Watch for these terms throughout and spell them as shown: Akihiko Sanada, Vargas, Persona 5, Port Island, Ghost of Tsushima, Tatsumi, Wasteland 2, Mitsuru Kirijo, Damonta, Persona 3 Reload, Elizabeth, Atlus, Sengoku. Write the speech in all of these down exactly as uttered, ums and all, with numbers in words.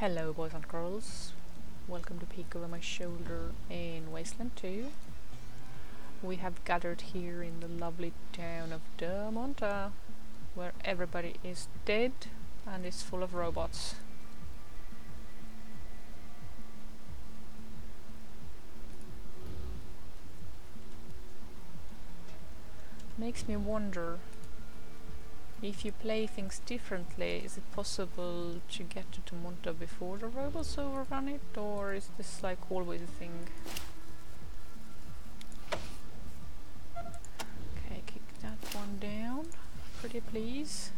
Hello boys and girls, welcome to peek over my shoulder in Wasteland two. We have gathered here in the lovely town of Damonta, where everybody is dead and is full of robots. Makes me wonder, if you play things differently, is it possible to get to Damonta before the robots overrun it, or is this like always a thing? Okay, kick that one down, pretty please.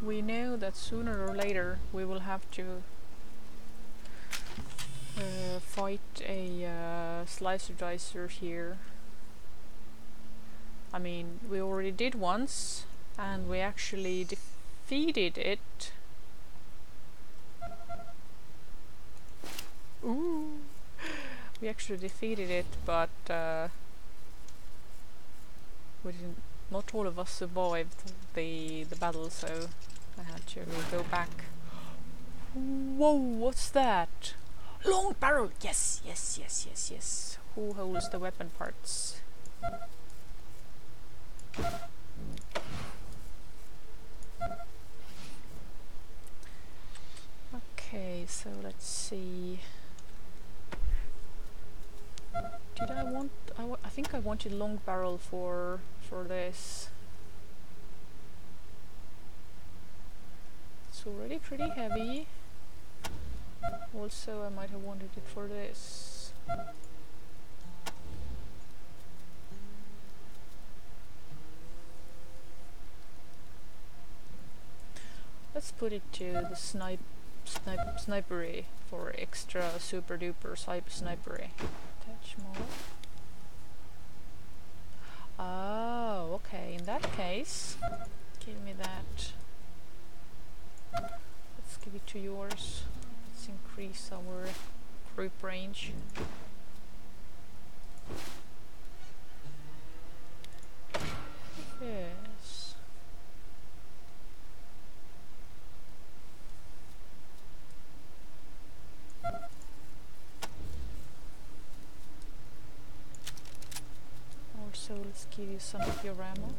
We know that sooner or later we will have to Uh, fight a uh, slicer dicer here. I mean, we already did once, and we actually defeated it. Ooh, we actually defeated it, but uh, we didn't. Not all of us survived the the battle, so I had to go back. Whoa! What's that? Long barrel! Yes, yes, yes, yes, yes. Who holds the weapon parts? Okay, so let's see. Did I want... I, wa I think I wanted long barrel for, for this. It's already pretty heavy. Also, I might have wanted it for this. Let's put it to the snipe, snipe, snipery for extra super duper snipe snipery. Attach more. Oh, okay. In that case, give me that. Let's give it to yours. Increase our group range. Yes. Also, let's give you some of your ammo.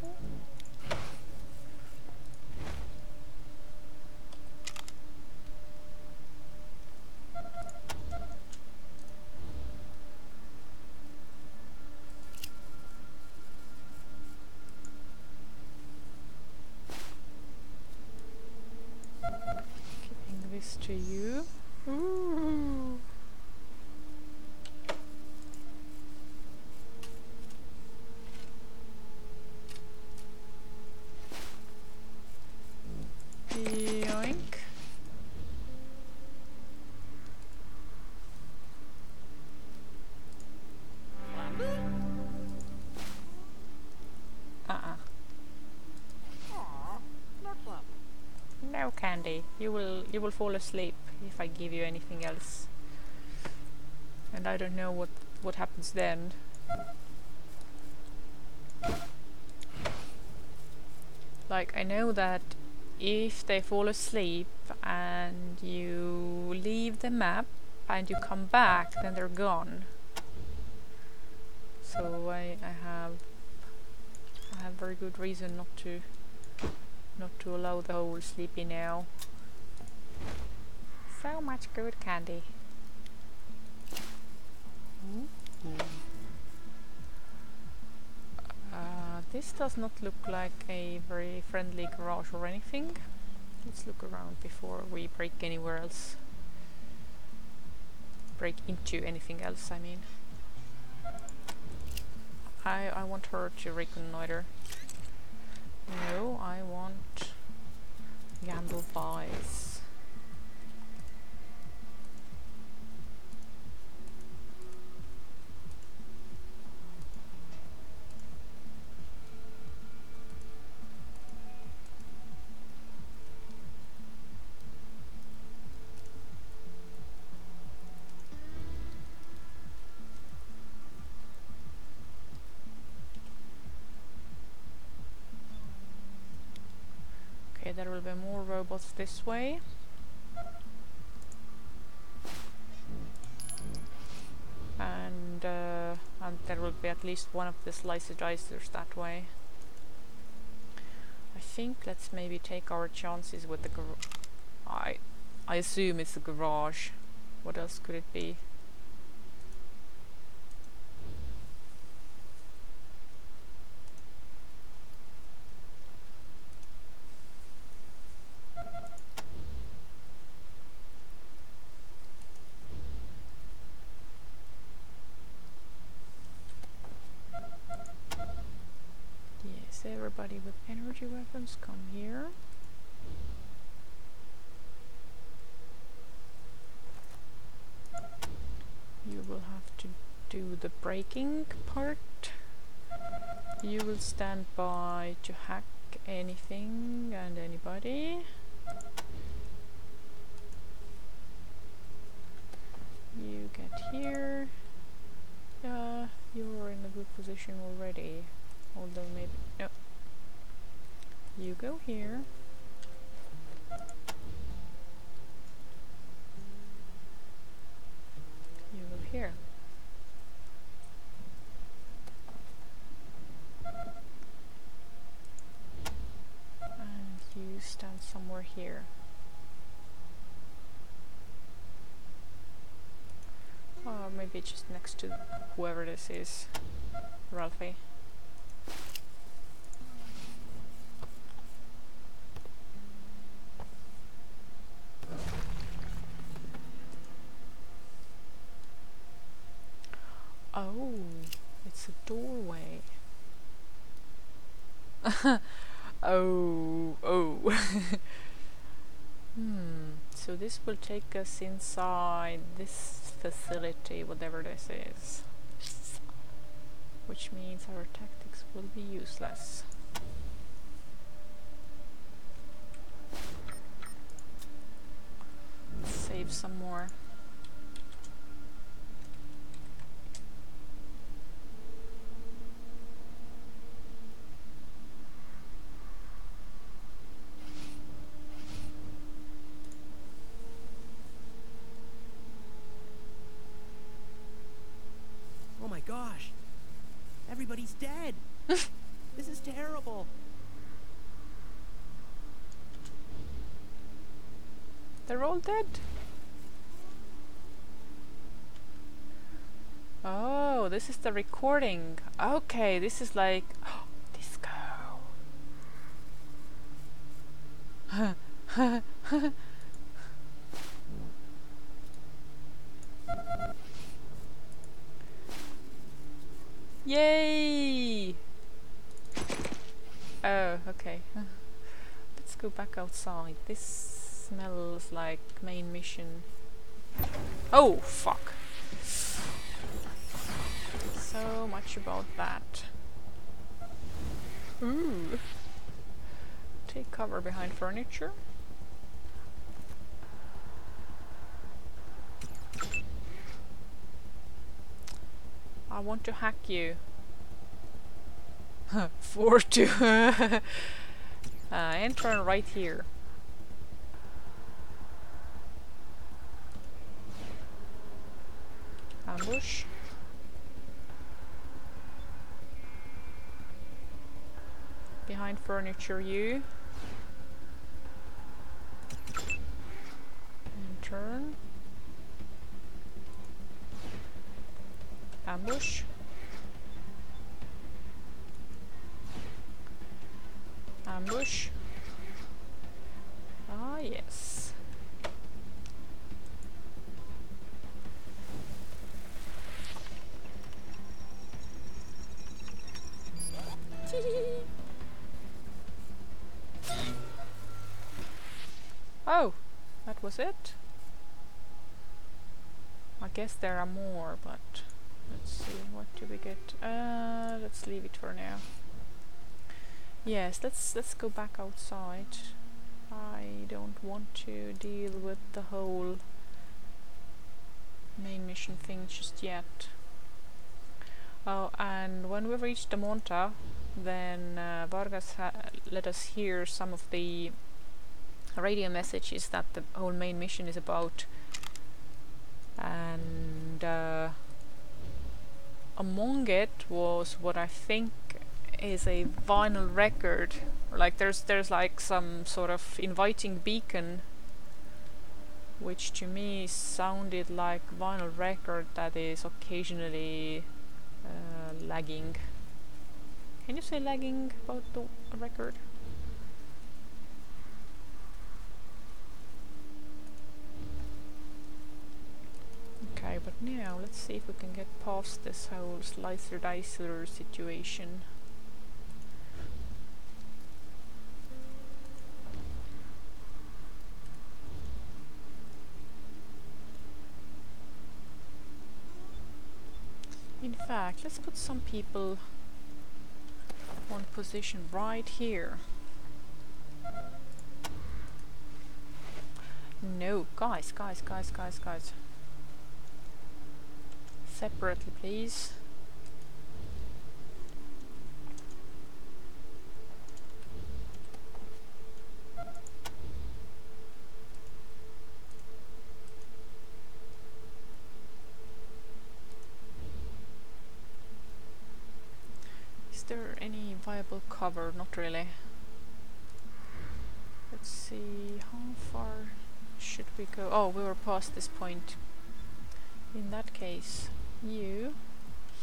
To you. Ooh. Yoink. Uh-uh. No candy. You will you will fall asleep if I give you anything else. And I don't know what what happens then. Like, I know that if they fall asleep and you leave the map and you come back, then they're gone. So I I have I have very good reason not to not to allow the whole sleepy now. So much good candy. Mm-hmm. uh, this does not look like a very friendly garage or anything. Let's look around before we break anywhere else. Break into anything else, I mean. I, I want her to reconnoiter. No, I want gamble buys. robots this way. And, uh, and there will be at least one of the slicer dicers that way. I think let's maybe take our chances with the garage. I, I assume it's a garage. What else could it be? Everybody with energy weapons, come here. You will have to do the braking part. You will stand by to hack anything and anybody. You get here. Uh, you're in a good position already. Although maybe no. You go here. You go here. And you stand somewhere here. Or maybe just next to whoever this is. Ralphie. Oh, it's a doorway. oh, oh. hmm. So this will take us inside this facility, whatever this is. Which means our tactics will be useless. Let's save some more. Gosh, everybody's dead. This is terrible. They're all dead. Oh, this is the recording. Okay, this is like disco. Yay! Oh, okay. Let's go back outside. This smells like main mission. Oh, fuck! So much about that. Ooh! Take cover behind furniture. I want to hack you. Four two. uh, enter right here. Ambush. Behind furniture, you. And turn. Ambush. Ambush. Ah, yes. Oh, that was it. I guess there are more, but let's see, what do we get? Uh, let's leave it for now. Yes, let's let's go back outside. I don't want to deal with the whole main mission thing just yet. Oh, and when we reach Damonta, then uh, Vargas ha let us hear some of the a radio message is that the whole main mission is about, and uh, among it was what I think is a vinyl record. Like there's there's like some sort of inviting beacon, which to me sounded like vinyl record that is occasionally uh, lagging. Can you say lagging about the record? Okay, but now let's see if we can get past this whole slicer-dicer situation. In fact, let's put some people on position right here. No, guys, guys, guys, guys, guys. Separately, please. Is there any viable cover? Not really. Let's see, how far should we go? Oh, we were past this point. In that case, you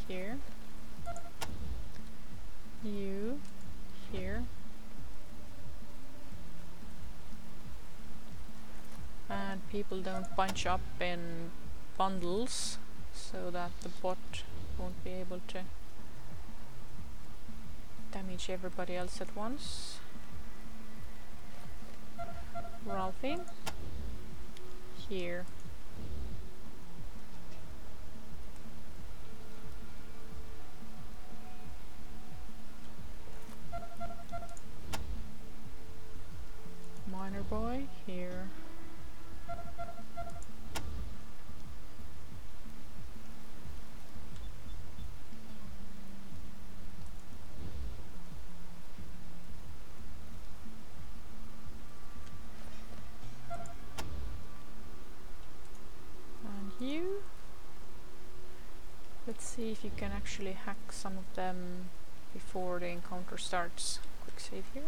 here, you here, and people don't bunch up in bundles so that the bot won't be able to damage everybody else at once. Ralphie, here. Miner boy here. And you. Let's see if you can actually hack some of them before the encounter starts. Quick save here.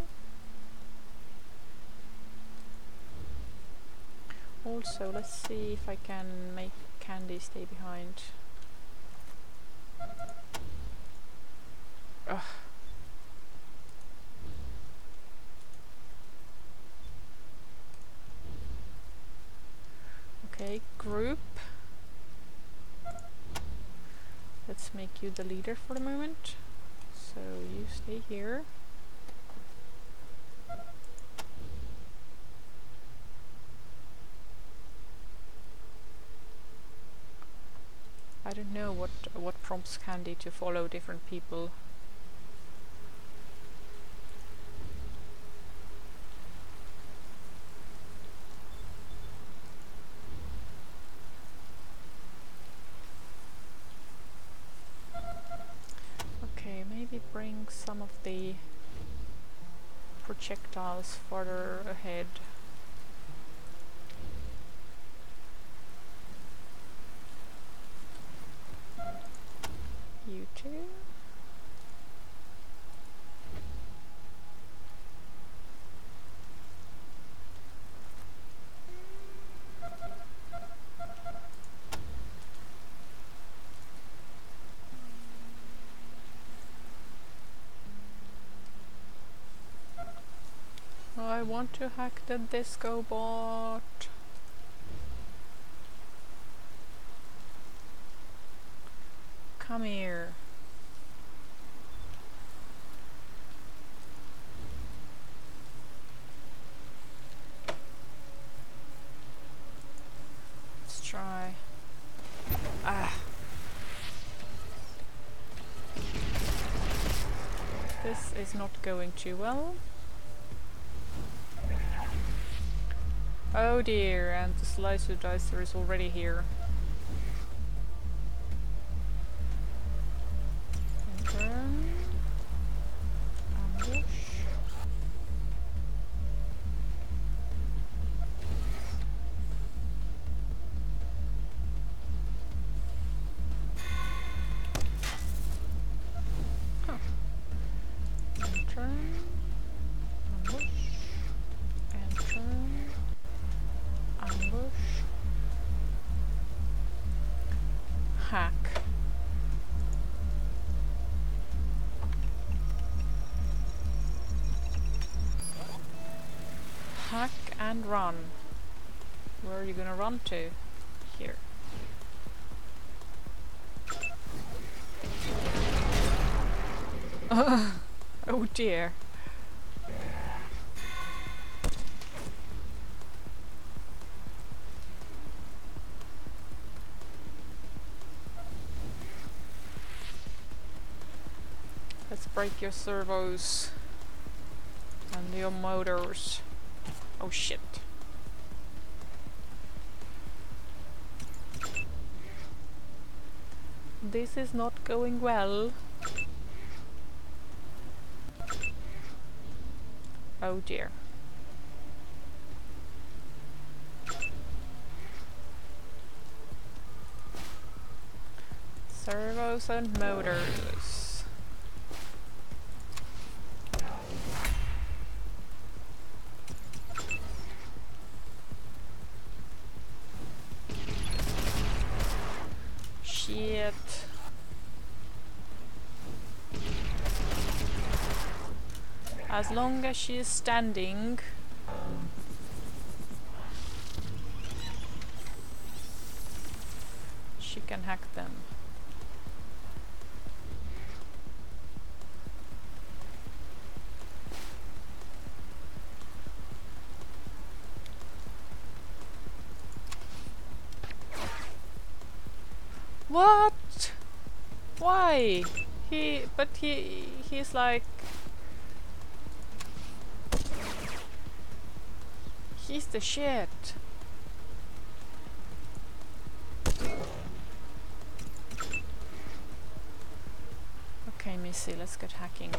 Also, let's see if I can make Candy stay behind. Ugh. Okay, group. Let's make you the leader for the moment. So you stay here. I don't know what what prompts Candy to follow different people. Okay, maybe bring some of the projectiles further ahead. You too. I want to hack the disco bot. Come here. Let's try. Ah. This is not going too well. Oh dear, and the slicer dicer is already here. hack. Hack and run. Where are you gonna run to? Here. Uh, oh dear. Let's break your servos and your motors. Oh shit. This is not going well. Oh dear. Servos and motors. Shit. As long as she is standing, she can hack them. What? Why? He, but he, he's like... He's the shit. Okay, Missy, let's get hacking.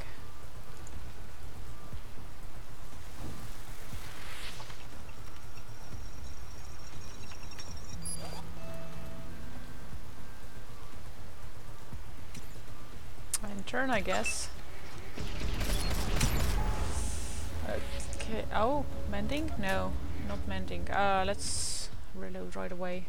My turn, I guess. Okay. Oh, mending? No. Not mending. Uh, let's reload right away.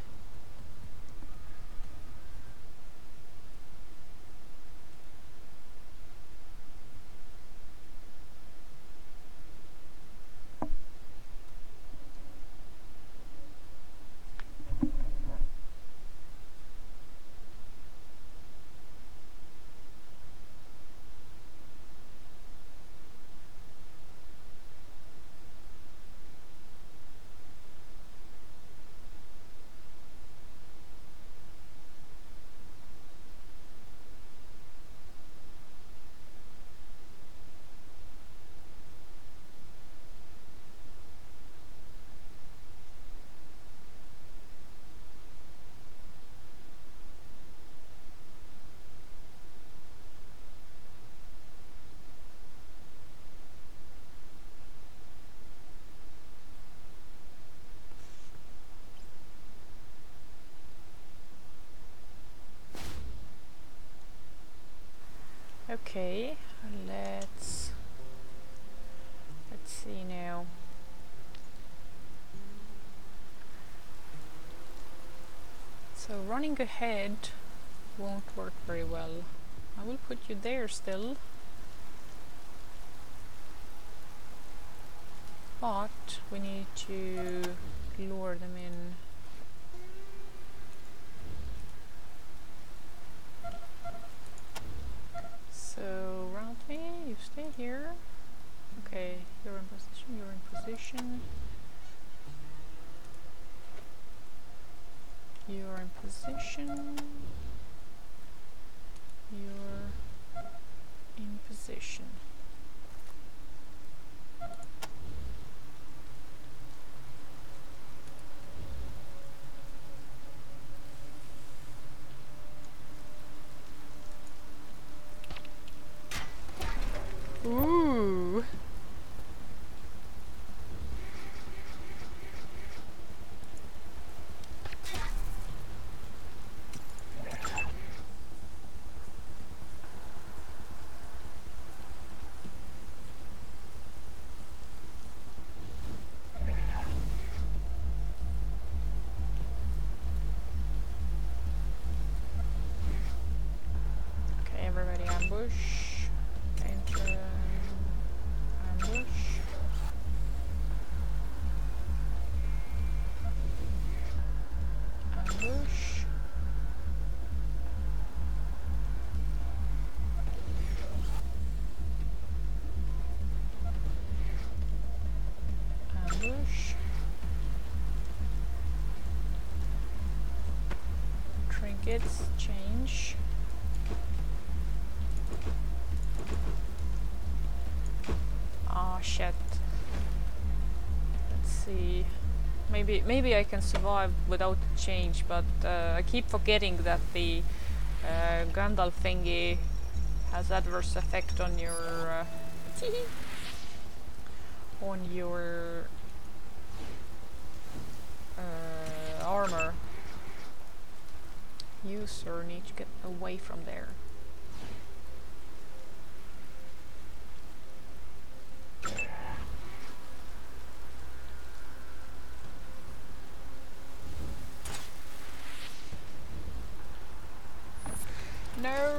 Okay, let's let's see now. So running ahead won't work very well. I will put you there still, but we need to lure them in. So round me, you stay here. Okay, you're in position, you're in position. You're in position. You're in position. ambush, enter, ambush. Ambush. Ambush. Trinkets, change. Oh shit. Let's see. Maybe maybe I can survive without change, but uh, I keep forgetting that the uh, Gandalf thingy has adverse effect on your uh, on your uh, armor. You sir need to get away from there. No.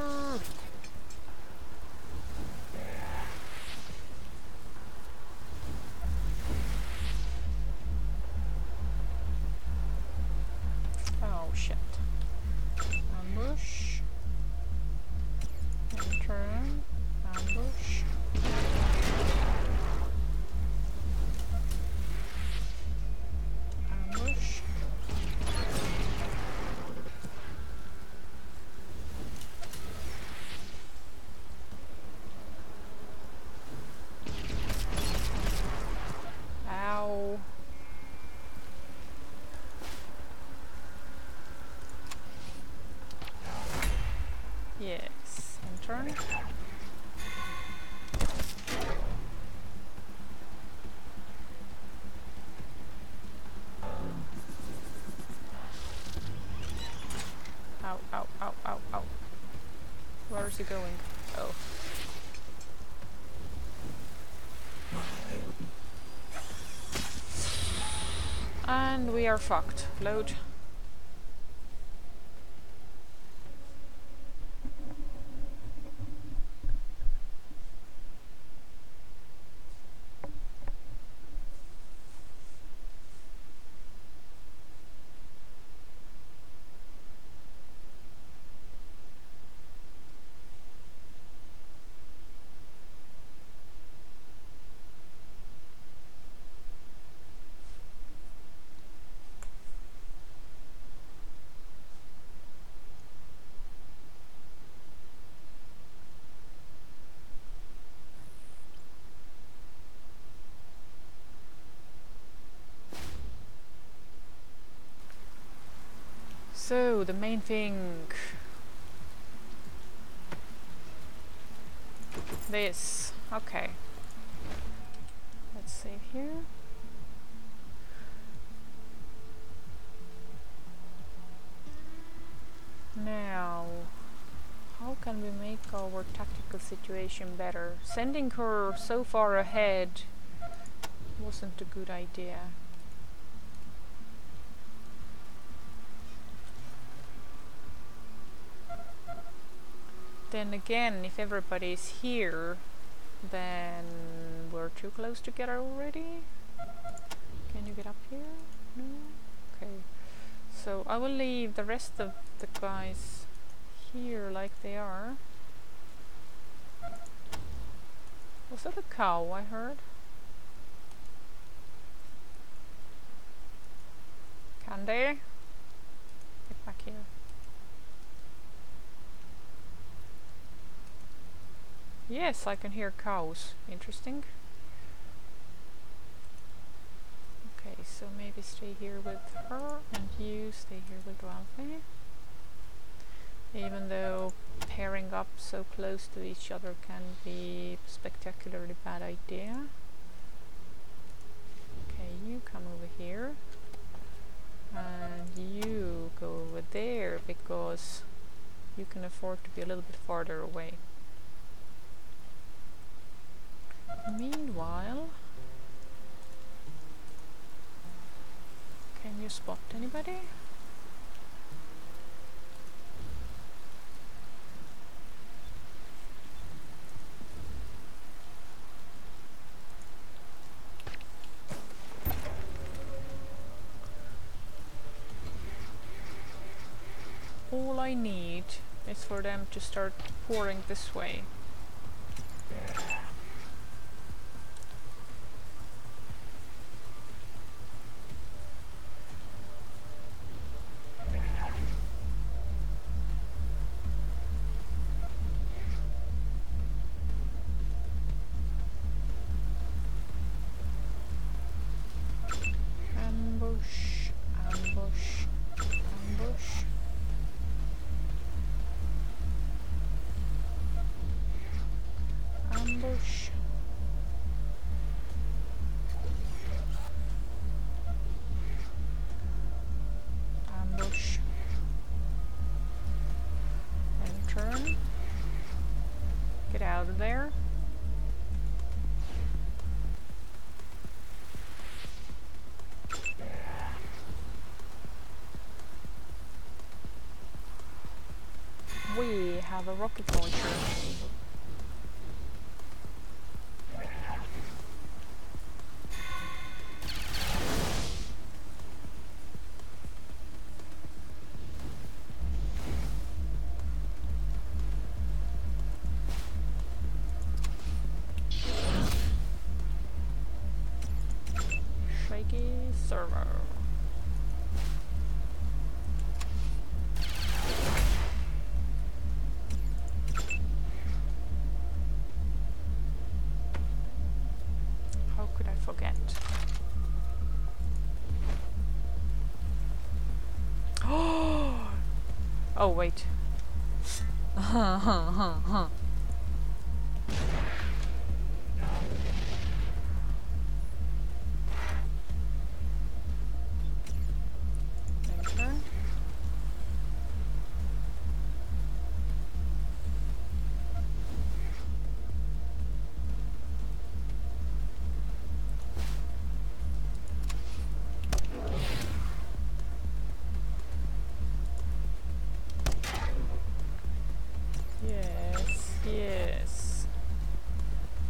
Oh shit. Ambush. Turn. Ambush. Ambush. Ow. Yes, and turn. Ow, ow, ow, ow, ow. Where is he going? Oh. And we are fucked. Load. So, the main thing... This. Okay. Let's save here. Now... How can we make our tactical situation better? Sending her so far ahead wasn't a good idea. Then again, if everybody's here, then we're too close together already. Can you get up here? No? Okay. So I will leave the rest of the guys here like they are. Was that a cow I heard? Candy? Get back here. Yes, I can hear cows. Interesting. Okay, so maybe stay here with her and you stay here with Ralphie. Even though pairing up so close to each other can be a spectacularly bad idea. Okay, you come over here. And you go over there because you can afford to be a little bit farther away. Meanwhile, can you spot anybody? I need is for them to start pouring this way. There. We have a rocket launcher. Server. How could I forget? Oh! Oh wait. Huh huh huh huh.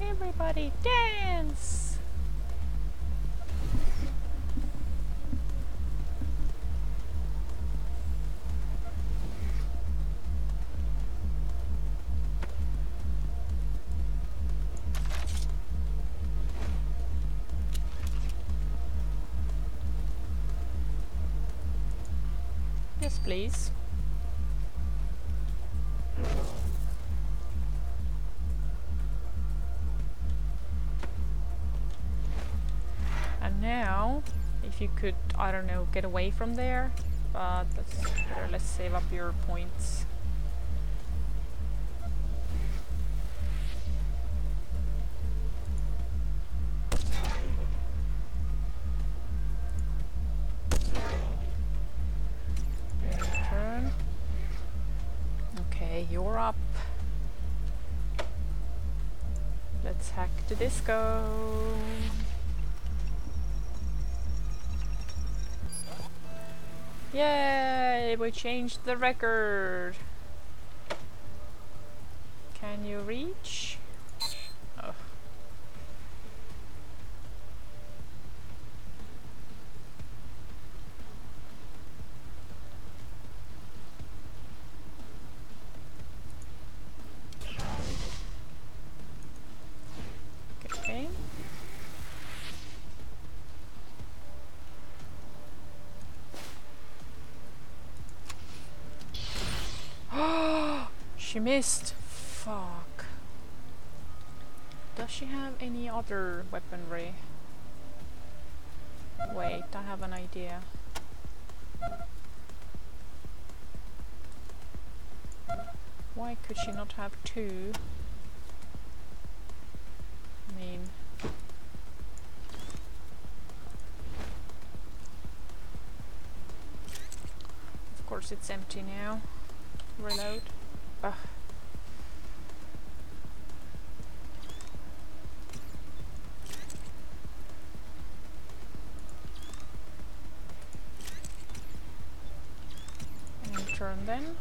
Everybody dance! Yes, please. You could, I don't know, get away from there, but that's better. Let's save up your points. Turn. Okay, you're up. Let's hack the disco. Yay! We changed the record! Can you reach? Oh. Okay. She missed. Fuck. Does she have any other weaponry? Wait, I have an idea. Why could she not have two? I mean... Of course it's empty now. Reload. Ugh. And turn then.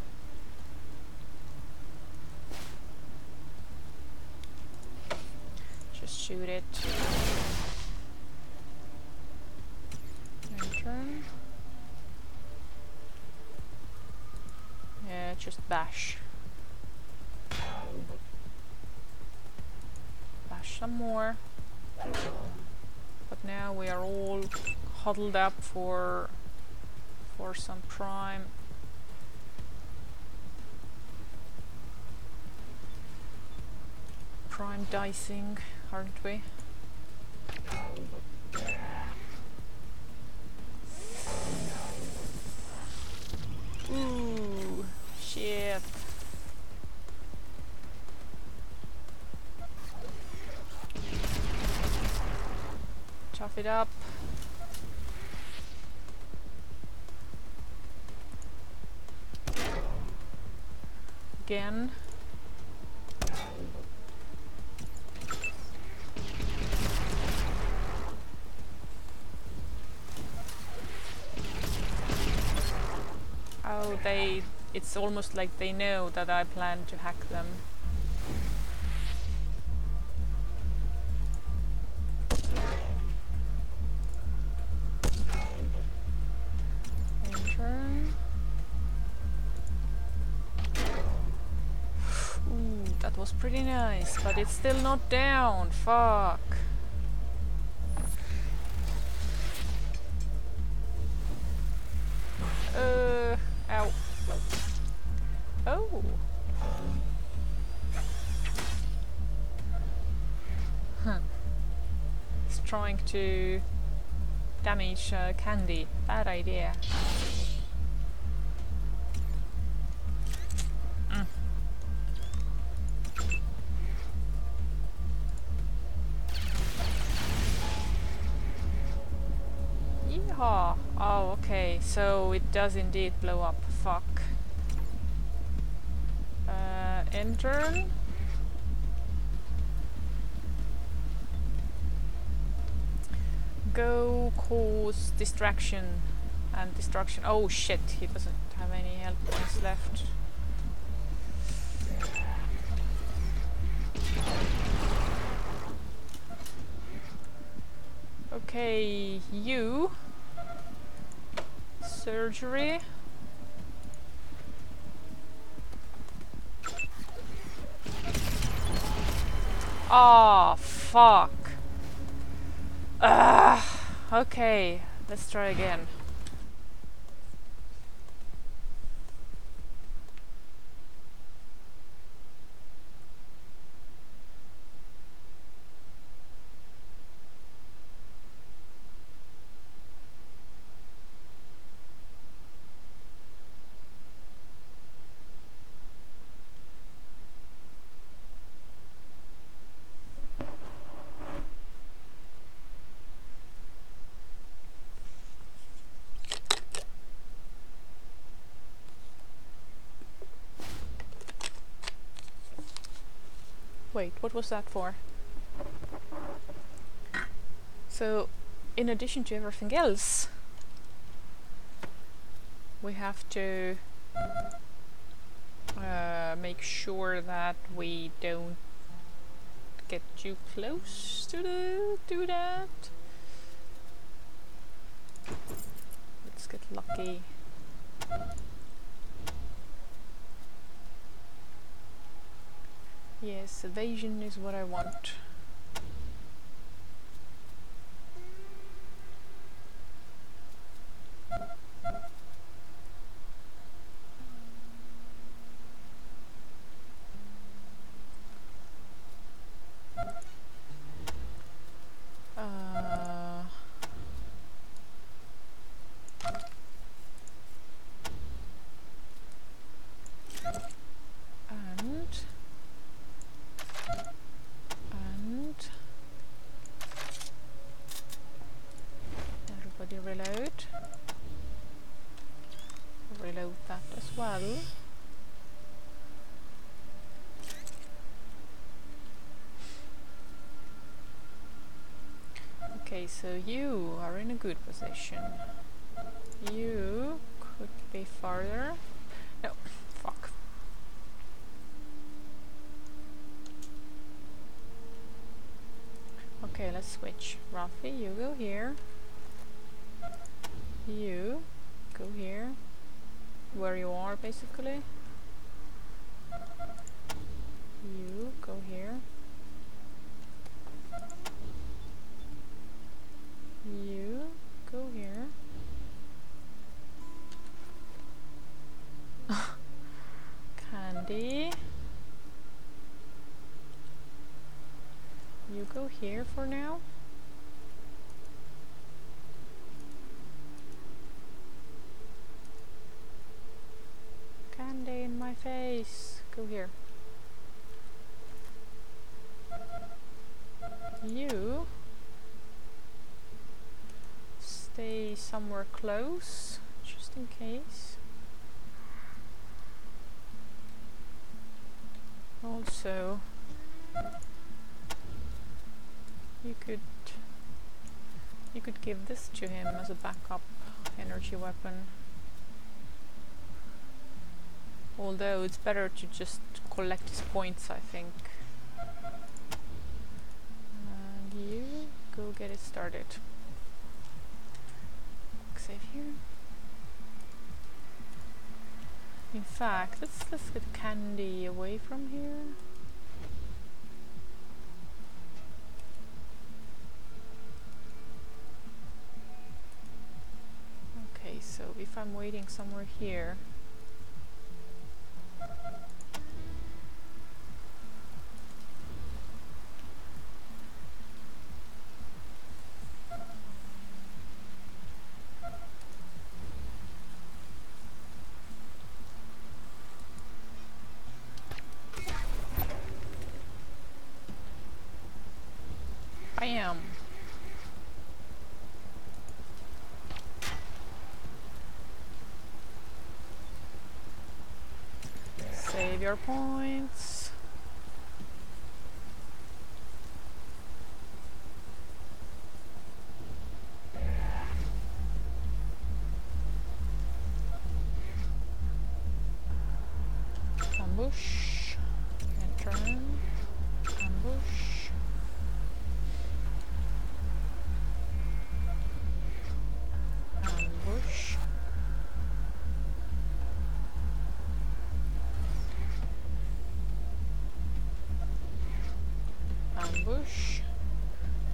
Just shoot it. And turn. Just bash. Bash some more. But now we are all huddled up for for some prime. Prime dicing, aren't we? Ooh, shit. Chuff it up. Again. Oh, they, it's almost like they know that I plan to hack them. Enter. Ooh, that was pretty nice, but it's still not down. Fuck. Uh, ow. Oh. Huh. It's trying to damage uh, candy. Bad idea. Mm. Yeehaw. Oh, okay, so it does indeed blow up. Fuck. Uh, end turn. Go cause distraction and destruction. Oh shit, he doesn't have any health points left. Okay, you. Surgery. Ah, oh, fuck. Ugh. Okay, let's try again. Wait, what was that for? So, in addition to everything else, we have to uh, make sure that we don't get too close to the, do that. Let's get lucky. Yes, evasion is what I want. Uh, and reload. Reload that as well. Okay, so you are in a good position. You could be farther. No, fuck. Okay, let's switch. Rafi, you go here. You go here, where you are basically. Andy. You go here for now. Candy in my face. Go here. You stay somewhere close, just in case. Also, you could you could give this to him as a backup energy weapon. Although it's better to just collect his points, I think. You go get it started. Save here. In fact, let's let's get Candy away from here. Okay, so if I'm waiting somewhere here. Bam! Save your points. Ambush and turn. Ambush. Ambush.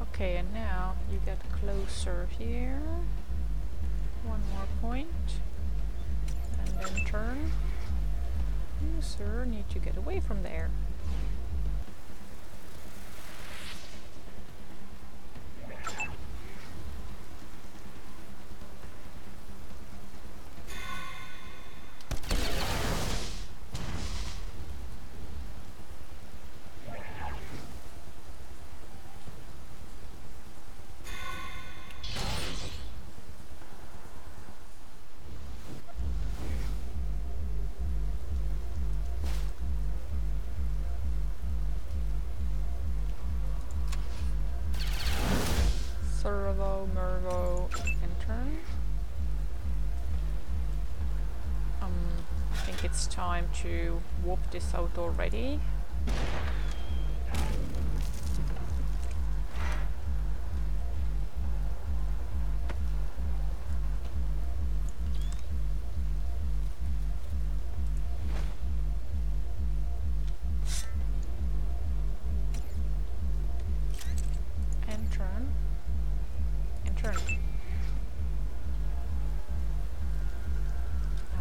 Okay, and now you get closer here. One more point. And then turn. You, sir, need to get away from there. Servo, Mervo, and turn. Um, I think it's time to warp this out already.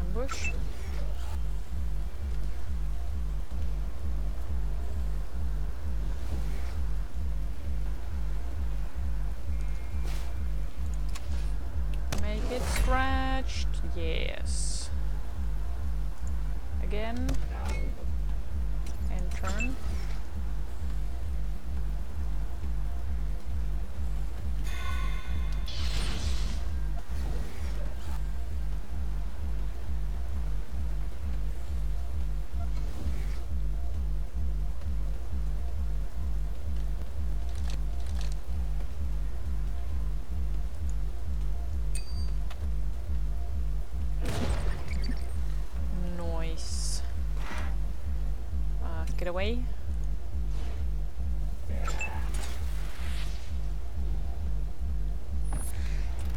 Ambush. Make it scratched. Yes. Again. And turn. Get away.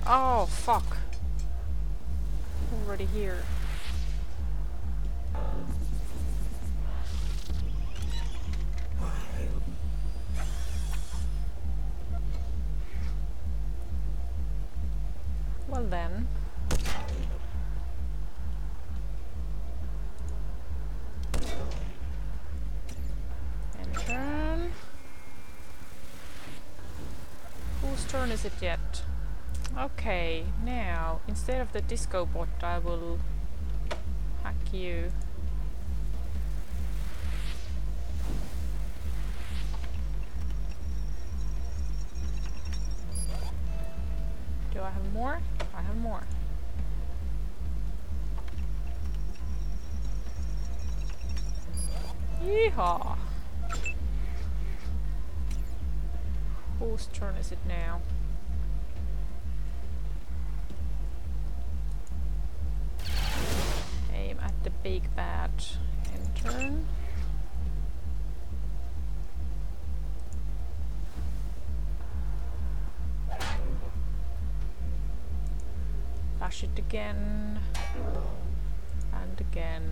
Oh, fuck. Already here. Well then. close it yet. Okay, now instead of the disco bot I will hack you. Do I have more? I have more. Yeehaw! Whose turn is it now? Aim at the big bad. End turn. Bash it again. And again.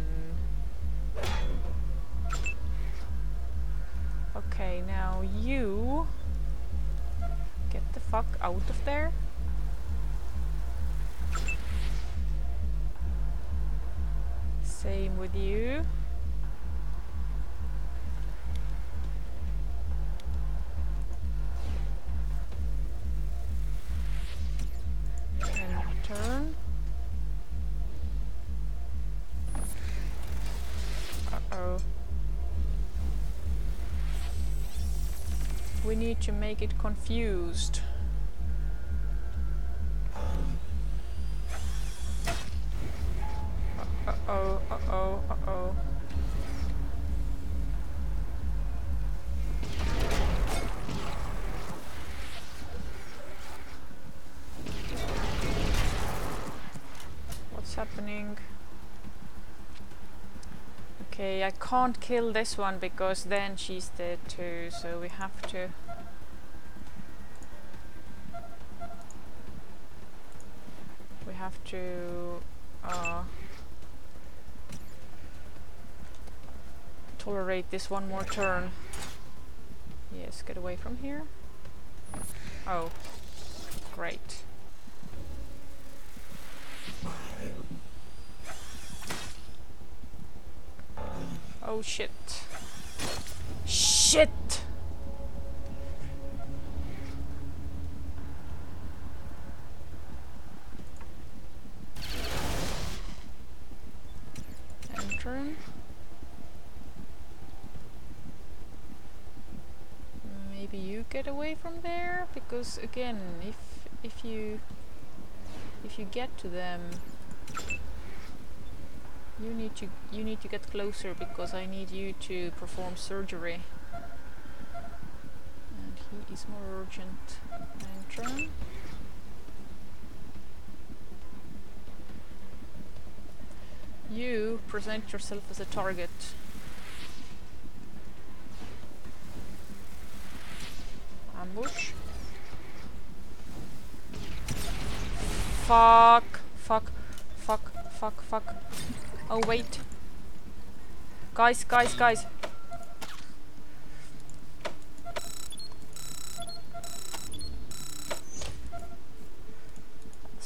Okay, now you... get the fuck out of there. Same with you. And turn. Uh-oh. We need to make it confused. Uh-oh, uh-oh, uh-oh. What's happening? Okay, I can't kill this one because then she's dead too, so we have to... We have to... Uh, tolerate this one more turn. Yes, get away from here. Oh, great. Oh shit. Shit! End turn. Maybe you get away from there, because again, if if you if you get to them, You need to you need to get closer because I need you to perform surgery. And he is more urgent. And turn. You present yourself as a target. Ambush. Fuck. Fuck. Fuck. Fuck. Fuck. Oh wait. Guys, guys, guys.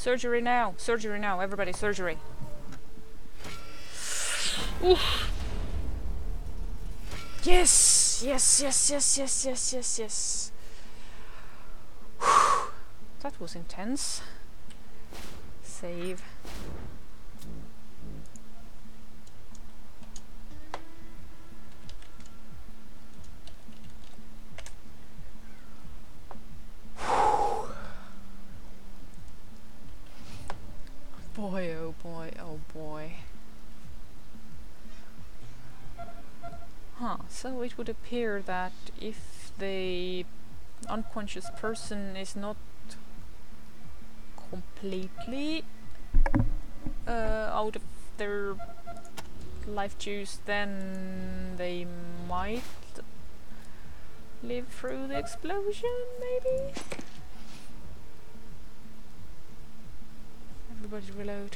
Surgery now. Surgery now. Everybody, surgery. Oof. Yes. Yes, yes, yes, yes, yes, yes, yes. Whew. That was intense. Save. Boy, oh boy, oh boy. Huh, so it would appear that if the unconscious person is not completely uh, out of their life juice, then they might live through the explosion, maybe? Everybody reload.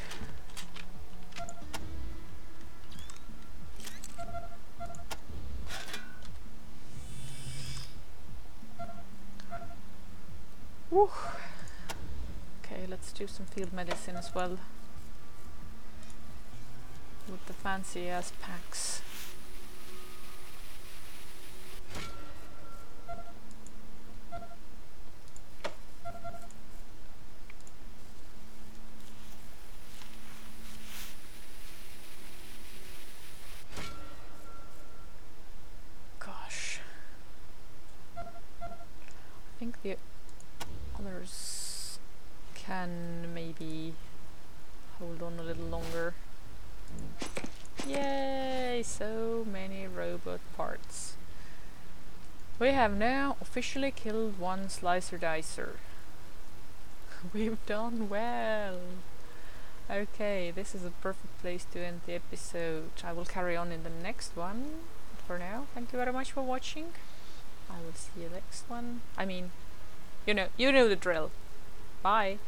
Woo. Okay, let's do some field medicine as well. With the fancy ass packs. the others can maybe hold on a little longer. Yay! So many robot parts. We have now officially killed one slicer dicer. We've done well! Okay, this is a perfect place to end the episode. I will carry on in the next one. For now, thank you very much for watching. I will see you next one. I mean, you know, you know the drill. Bye!